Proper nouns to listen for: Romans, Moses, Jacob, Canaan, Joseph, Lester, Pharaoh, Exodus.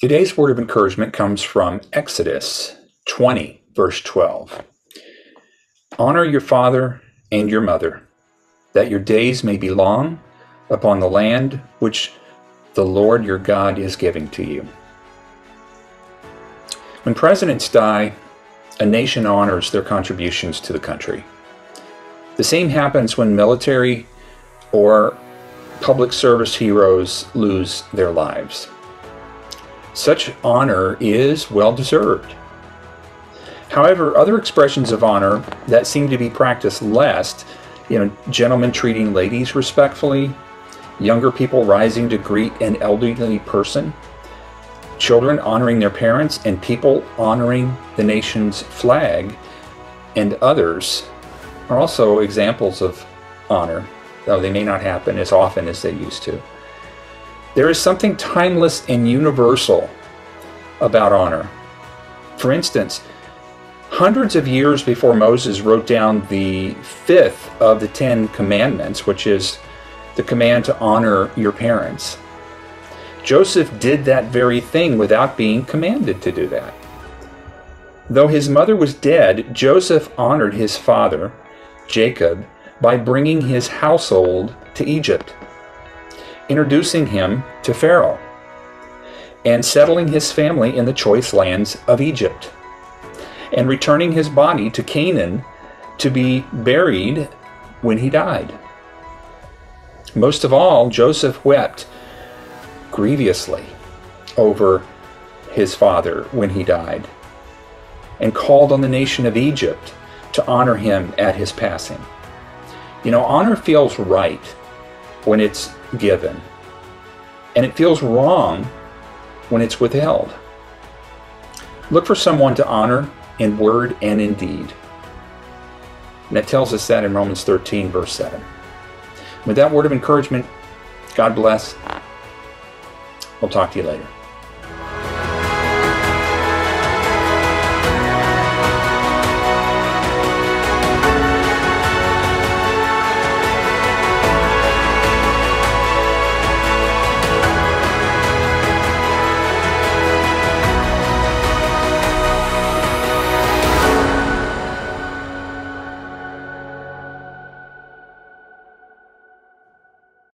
Today's word of encouragement comes from Exodus 20, verse 12. Honor your father and your mother, that your days may be long upon the land which the Lord your God is giving to you. When presidents die, a nation honors their contributions to the country. The same happens when military or public service heroes lose their lives. Such honor is well-deserved. However, other expressions of honor that seem to be practiced less, gentlemen treating ladies respectfully, younger people rising to greet an elderly person, children honoring their parents, and people honoring the nation's flag, and others are also examples of honor, though they may not happen as often as they used to. There is something timeless and universal about honor. For instance, hundreds of years before Moses wrote down the fifth of the 10 Commandments, which is the command to honor your parents, Joseph did that very thing without being commanded to do that. Though his mother was dead, Joseph honored his father, Jacob, by bringing his household to Egypt, introducing him to Pharaoh, and settling his family in the choice lands of Egypt, and returning his body to Canaan to be buried when he died. Most of all, Joseph wept grievously over his father when he died, and called on the nation of Egypt to honor him at his passing. Honor feels right when it's given, and it feels wrong when it's withheld. Look for someone to honor in word and in deed. And that tells us that in Romans 13, verse 7. With that word of encouragement, God bless. We'll talk to you later.